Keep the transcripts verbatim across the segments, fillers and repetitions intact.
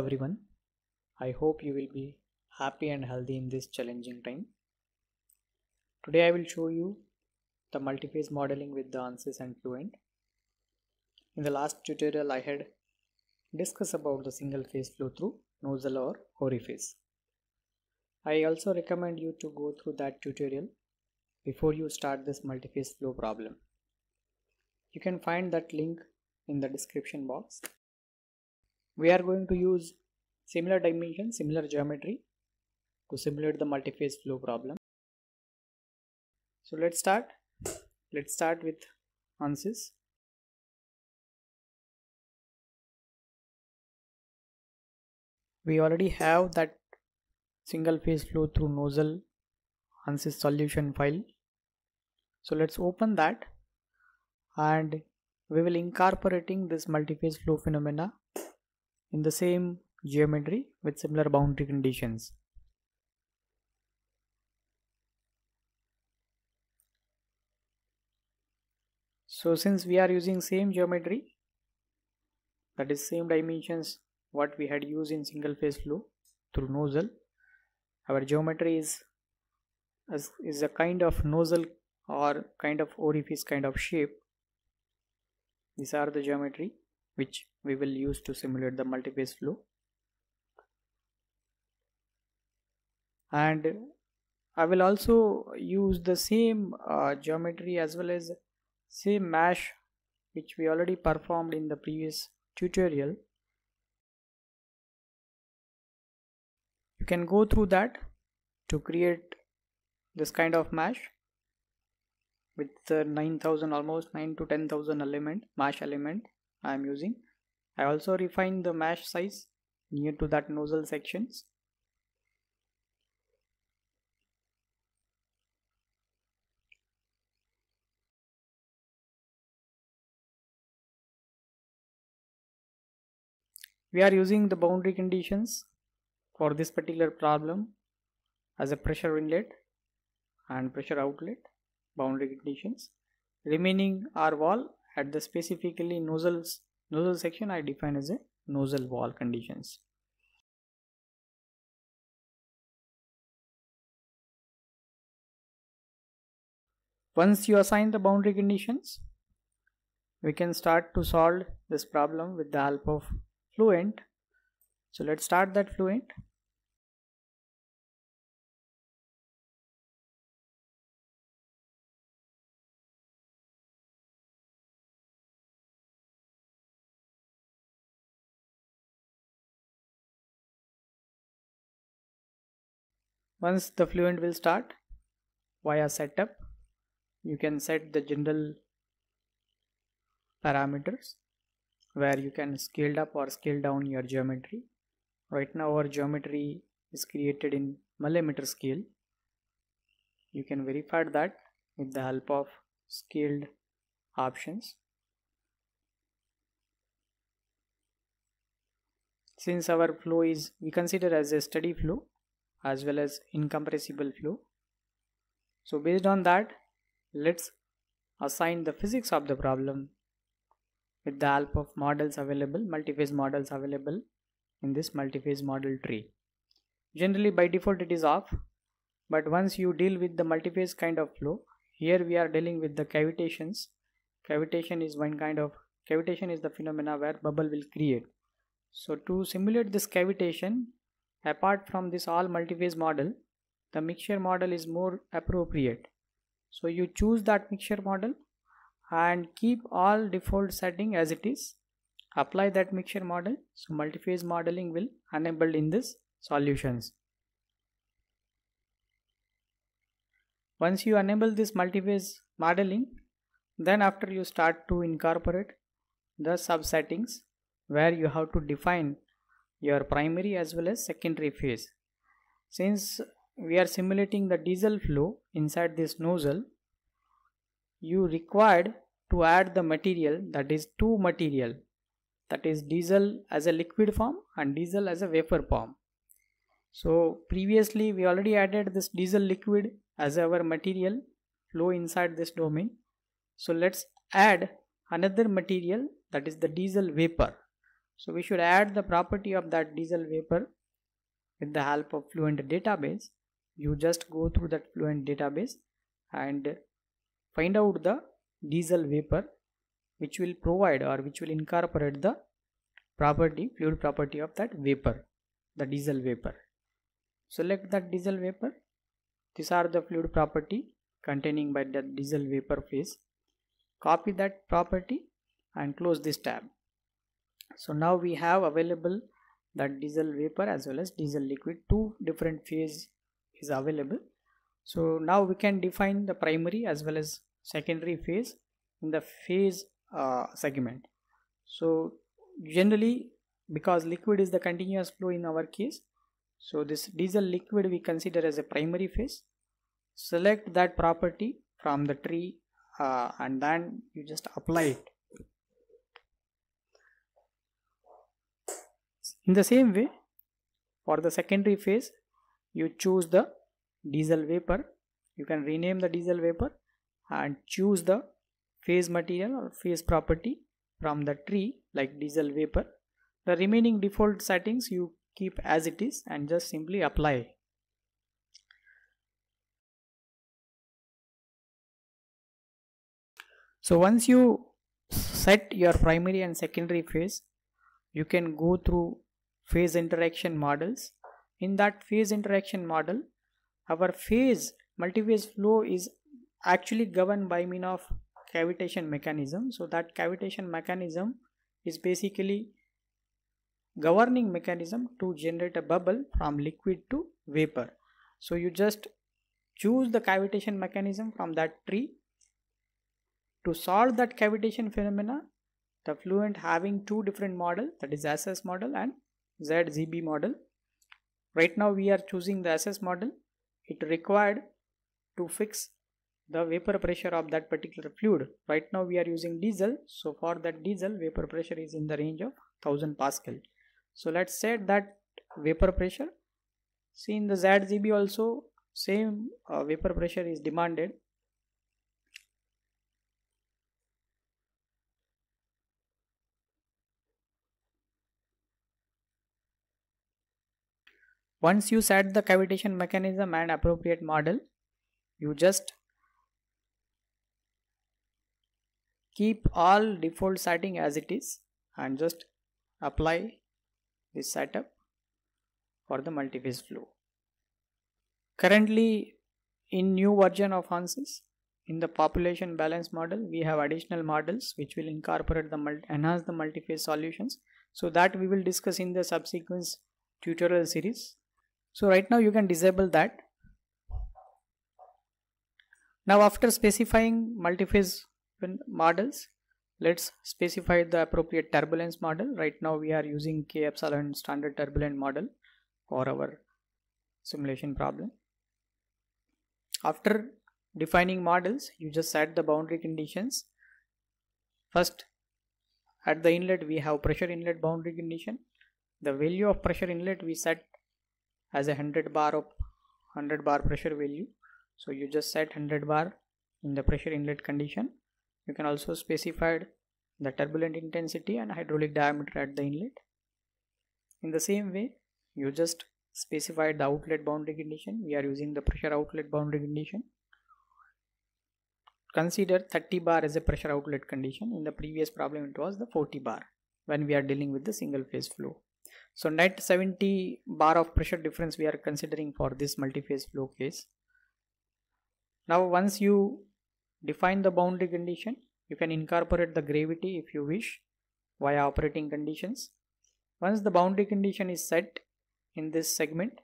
everyone. I hope you will be happy and healthy in this challenging time. Today I will show you the multiphase modeling with the ANSYS and Fluent. In the last tutorial I had discussed about the single phase flow through nozzle or orifice. I also recommend you to go through that tutorial before you start this multiphase flow problem. You can find that link in the description box. We are going to use similar dimension, similar geometry to simulate the multiphase flow problem. So let's start. Let's start with ANSYS. We already have that single phase flow through nozzle ANSYS solution file. So let's open that and we will incorporating this multiphase flow phenomena in the same geometry with similar boundary conditions. So since we are using same geometry, that is same dimensions what we had used in single phase flow through nozzle, our geometry is is, is a kind of nozzle or kind of orifice kind of shape. These are the geometry which we will use to simulate the multiphase flow. And I will also use the same uh, geometry as well as same mesh which we already performed in the previous tutorial. You can go through that to create this kind of mesh with the nine thousand, almost nine to ten thousand element mesh element I am using. I also refine the mesh size near to that nozzle sections. We are using the boundary conditions for this particular problem as a pressure inlet and pressure outlet boundary conditions. Remaining our wall at the specifically nozzles nozzle section I define as a nozzle wall conditions. Once you assign the boundary conditions, we can start to solve this problem with the help of Fluent. So let's start that Fluent. Once the Fluent will start via setup, you can set the general parameters where you can scale up or scale down your geometry. Right now our geometry is created in millimeter scale. You can verify that with the help of scaled options. Since our flow is we consider as a steady flow as well as incompressible flow, so based on that let's assign the physics of the problem with the help of models available, multiphase models available in this multiphase model tree. Generally by default it is off, but once you deal with the multiphase kind of flow, here we are dealing with the cavitations. Cavitation is one kind of cavitation is the phenomena where bubble will create. So to simulate this cavitation, apart from this all multiphase model, the mixture model is more appropriate. So you choose that mixture model and keep all default setting as it is. Apply that mixture model. So multiphase modeling will enabled in this solutions. Once you enable this multiphase modeling, then after you start to incorporate the subsettings where you have to define your primary as well as secondary phase. Since we are simulating the diesel flow inside this nozzle, you required to add the material, that is two material, that is diesel as a liquid form and diesel as a vapor form. So previously we already added this diesel liquid as our material flow inside this domain. So let's add another material, that is the diesel vapor. So we should add the property of that diesel vapor with the help of Fluent database. You just go through that Fluent database and find out the diesel vapor which will provide or which will incorporate the property, fluid property of that vapor, the diesel vapor. Select that diesel vapor. These are the fluid property containing by the diesel vapor phase. Copy that property and close this tab. So now we have available that diesel vapor as well as diesel liquid. Two different phase is available. So now we can define the primary as well as secondary phase in the phase uh, segment. So generally, because liquid is the continuous flow in our case, so this diesel liquid we consider as a primary phase. Select that property from the tree uh, and then you just apply it. In the same way, for the secondary phase, you choose the diesel vapor. You can rename the diesel vapor and choose the phase material or phase property from the tree like diesel vapor. The remaining default settings you keep as it is and just simply apply. So once you set your primary and secondary phase, you can go through phase interaction models. In that phase interaction model, our phase multiphase flow is actually governed by means of cavitation mechanism. So that cavitation mechanism is basically governing mechanism to generate a bubble from liquid to vapor. So you just choose the cavitation mechanism from that tree. To solve that cavitation phenomena, the Fluent having two different models, that is S S model and Z Z B model. Right now we are choosing the S S model. It required to fix the vapor pressure of that particular fluid. Right now we are using diesel, so for that diesel vapor pressure is in the range of one thousand Pascal. So let's set that vapor pressure. See, in the Z Z B also same uh, vapor pressure is demanded. Once you set the cavitation mechanism and appropriate model, you just keep all default setting as it is and just apply this setup for the multiphase flow. Currently, in new version of ANSYS, in the population balance model, we have additional models which will incorporate the multi enhance the multiphase solutions. So that we will discuss in the subsequent tutorial series. So right now you can disable that. Now after specifying multiphase models, let's specify the appropriate turbulence model. Right now we are using K epsilon standard turbulent model for our simulation problem. After defining models, you just set the boundary conditions. First, at the inlet we have pressure inlet boundary condition. The value of pressure inlet we set as a one hundred bar of one hundred bar pressure value. So you just set one hundred bar in the pressure inlet condition. You can also specify the turbulent intensity and hydraulic diameter at the inlet. In the same way, you just specify the outlet boundary condition. We are using the pressure outlet boundary condition. Consider thirty bar as a pressure outlet condition. In the previous problem it was the forty bar when we are dealing with the single phase flow. So net seventy bar of pressure difference we are considering for this multiphase flow case. Now once you define the boundary condition, you can incorporate the gravity if you wish via operating conditions. Once the boundary condition is set in this segment,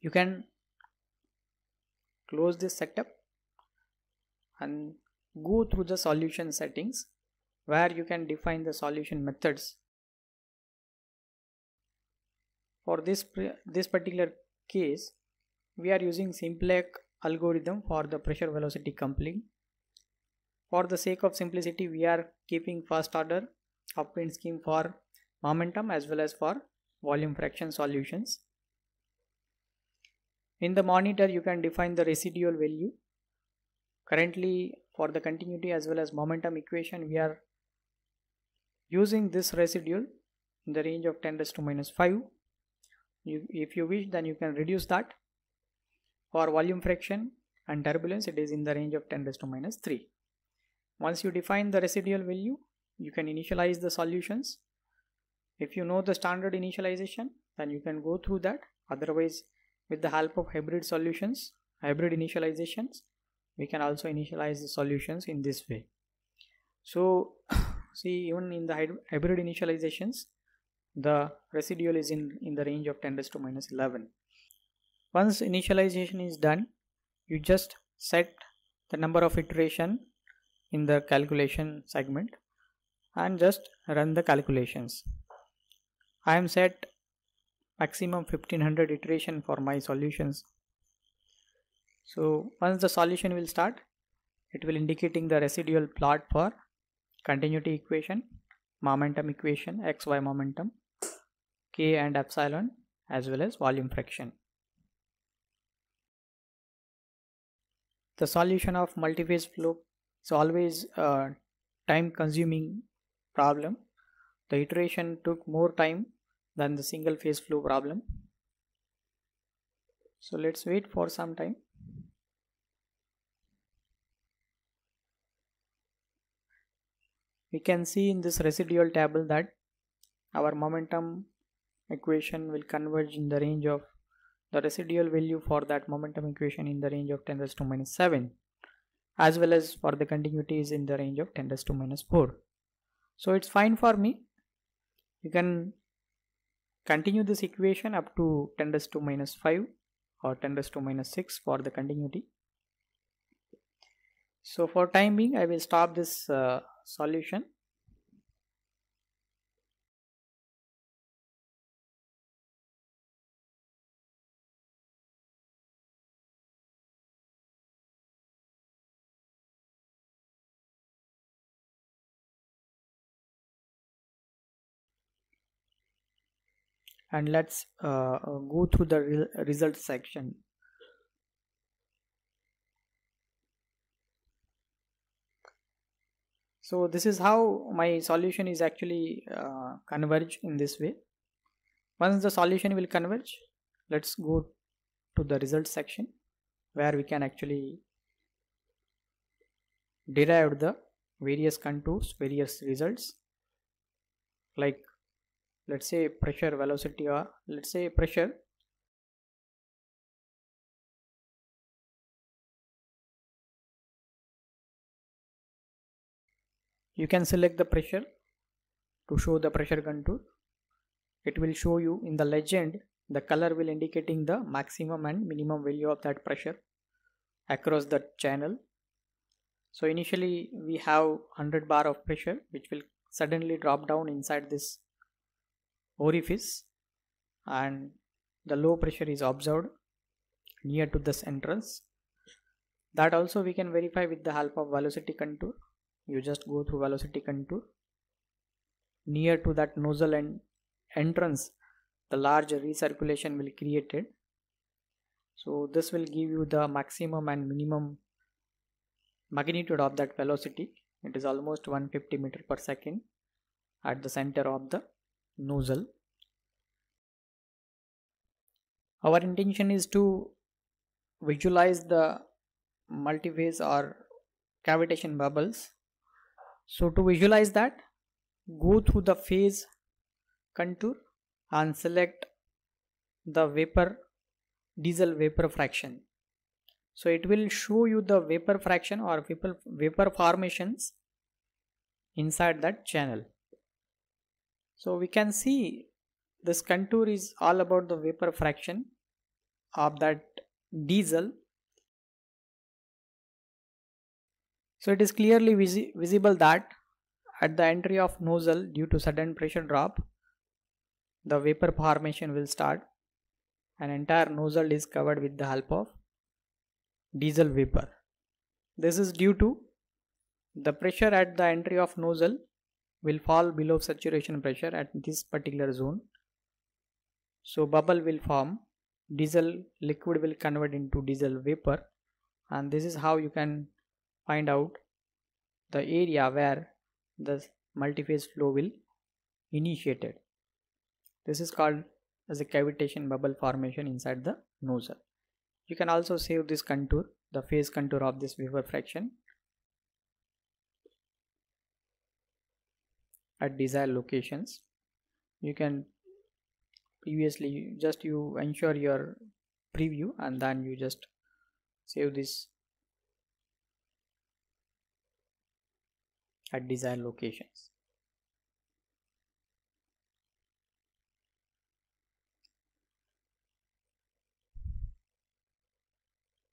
you can close this setup and go through the solution settings where you can define the solution methods. For this, this particular case, we are using SIMPLEC algorithm for the pressure velocity coupling. For the sake of simplicity, we are keeping first order upwind scheme for momentum as well as for volume fraction solutions. In the monitor, you can define the residual value. Currently, for the continuity as well as momentum equation, we are using this residual in the range of ten raised to minus five. You, if you wish, then you can reduce that. For volume fraction and turbulence, it is in the range of ten raised to minus three. Once you define the residual value, you can initialize the solutions. If you know the standard initialization, then you can go through that. Otherwise, with the help of hybrid solutions, hybrid initializations, we can also initialize the solutions in this way. So see, even in the hybrid initializations, the residual is in, in the range of ten raised to minus eleven. Once initialization is done, you just set the number of iteration in the calculation segment and just run the calculations. I am set maximum fifteen hundred iteration for my solutions. So once the solution will start, it will indicating the residual plot for continuity equation, momentum equation, xy momentum, K and epsilon, as well as volume fraction. The solution of multi-phase flow is always a time consuming problem. The iteration took more time than the single phase flow problem. So let's wait for some time. We can see in this residual table that our momentum equation will converge in the range of the residual value for that momentum equation in the range of ten raised to minus seven, as well as for the continuity is in the range of ten raised to minus four. So it's fine for me. You can continue this equation up to ten raised to minus five or ten raised to minus six for the continuity. So for time being, I will stop this uh, solution. And let's uh, go through the re result section. So this is how my solution is actually uh, converge in this way. Once the solution will converge, let's go to the result section where we can actually derive the various contours, various results, like let's say pressure, velocity, or let's say pressure. You can select the pressure to show the pressure contour. It will show you in the legend, the color will indicating the maximum and minimum value of that pressure across the channel. So initially we have one hundred bar of pressure, which will suddenly drop down inside this orifice, and the low pressure is observed near to this entrance. That also we can verify with the help of velocity contour. You just go through velocity contour. Near to that nozzle and entrance, the large recirculation will created. So this will give you the maximum and minimum magnitude of that velocity. It is almost one hundred fifty meters per second at the center of the nozzle. Our intention is to visualize the multiphase or cavitation bubbles. So to visualize that, go through the phase contour and select the vapor, diesel vapor fraction. So it will show you the vapor fraction or vapor, vapor formations inside that channel. So we can see this contour is all about the vapor fraction of that diesel. So it is clearly visi visible that at the entry of nozzle, due to sudden pressure drop, the vapor formation will start and entire nozzle is covered with the help of diesel vapor. This is due to the pressure at the entry of nozzle will fall below saturation pressure at this particular zone. So bubble will form, diesel liquid will convert into diesel vapor, and this is how you can find out the area where the multiphase flow will initiated. This is called as a cavitation bubble formation inside the nozzle. You can also save this contour, the phase contour of this vapor fraction at desired locations. You can previously just you ensure your preview and then you just save this at desired locations.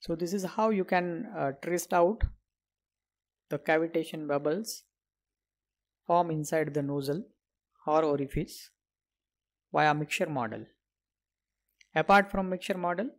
So this is how you can uh, trace out the cavitation bubbles formed inside the nozzle or orifice via mixture model. Apart from mixture model,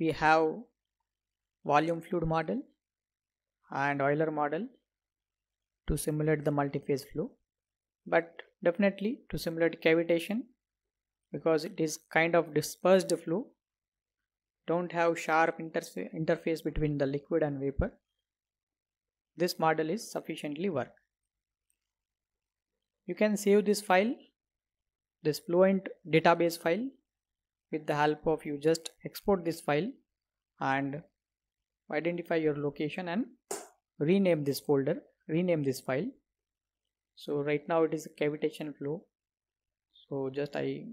we have volume fluid model and Euler model to simulate the multiphase flow, but definitely to simulate cavitation, because it is kind of dispersed flow, don't have sharp interface interface between the liquid and vapor, this model is sufficiently work. You can save this file, this Fluent database file, with the help of you just export this file and identify your location and rename this folder, rename this file. So right now it is a cavitation flow, so just I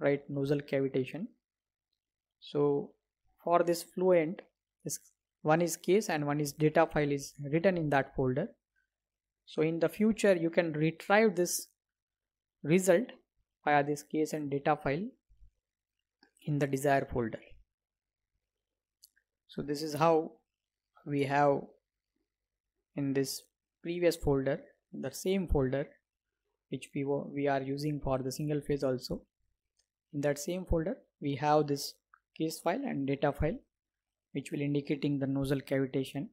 write nozzle cavitation. So for this Fluent, this one is case and one is data file is written in that folder. So in the future you can retrieve this result via this case and data file in the desired folder. So this is how we have in this previous folder, in the same folder which we, we are using for the single phase also. In that same folder we have this case file and data file which will indicating the nozzle cavitation.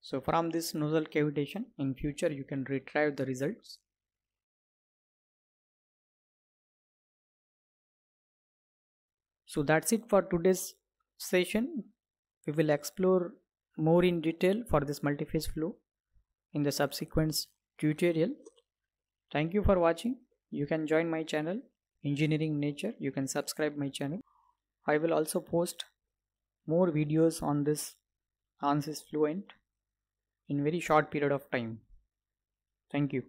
So from this nozzle cavitation in future you can retrieve the results. So that's it for today's session. We will explore more in detail for this multiphase flow in the subsequent tutorial. Thank you for watching. You can join my channel Engineering Nature. You can subscribe my channel. I will also post more videos on this ANSYS Fluent in very short period of time. Thank you.